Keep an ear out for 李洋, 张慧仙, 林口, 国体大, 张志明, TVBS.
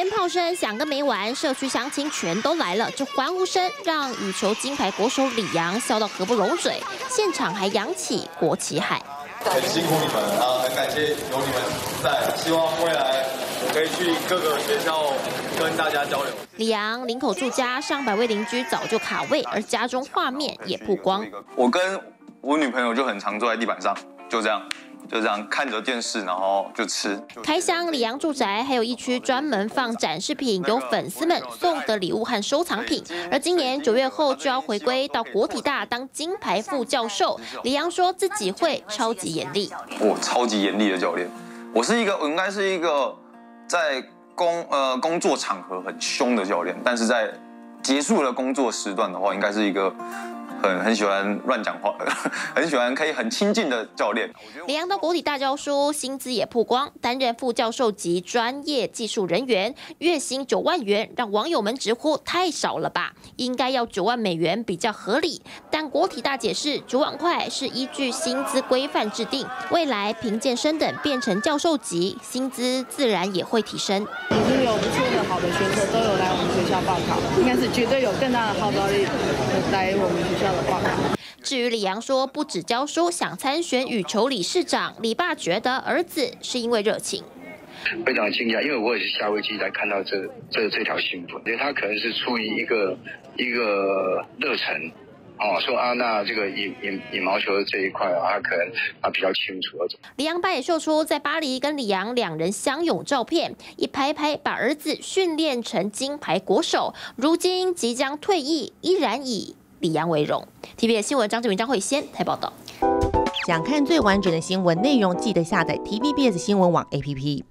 鞭炮声响个没完，社区乡亲全都来了，这欢呼声让羽球金牌国手李洋笑到合不拢嘴，现场还扬起国旗海。很辛苦你们啊，很感谢有你们在，希望未来我可以去各个学校跟大家交流。李洋林口住家，上百位邻居早就卡位，而家中画面也曝光。我跟我女朋友就很常坐在地板上，就这样。 就这样看着电视，然后就吃。开箱里昂住宅，还有一区专门放展示品，有粉丝们送的礼物和收藏品。而今年9月后就要回归到国体大当金牌副教授，里昂说自己会超级严厉。我超级严厉的教练，我应该是一个在工作场合很凶的教练，但是在结束了工作时段的话，应该是一个。 很喜欢乱讲话，很喜欢可以很亲近的教练。李洋到国体大教书，薪资也曝光，担任副教授级专业技术人员，月薪9万元，让网友们直呼太少了吧，应该要9万美元比较合理。但国体大解释，9万块是依据薪资规范制定，未来评鉴升等变成教授级，薪资自然也会提升。已经有不错的好的选手都有来我们学校报考，应该是绝对有更大的号召力来我们学校。 至于李洋说，不止教书，想参选羽球理事长。李爸觉得儿子是因为热情，非常惊讶，因为我也是夏威夷来看到这条新闻，因为他可能是出于一个热忱，哦，说啊，那这个羽毛球这一块啊，他可能他比较清楚。李洋爸也秀出在巴黎跟李洋两人相拥照片，一拍拍把儿子训练成金牌国手，如今即将退役，依然以。 李洋为荣 ，TVBS 新闻张志明、张慧仙台报道。想看最完整的新闻内容，记得下载 TVBS 新闻网 APP。